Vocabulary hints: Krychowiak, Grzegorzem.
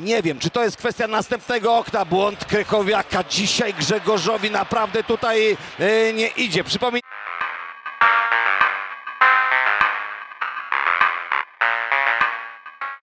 Nie wiem, czy to jest kwestia następnego okna. Błąd Krychowiaka. Dzisiaj Grzegorzowi naprawdę tutaj nie idzie. Przypominam.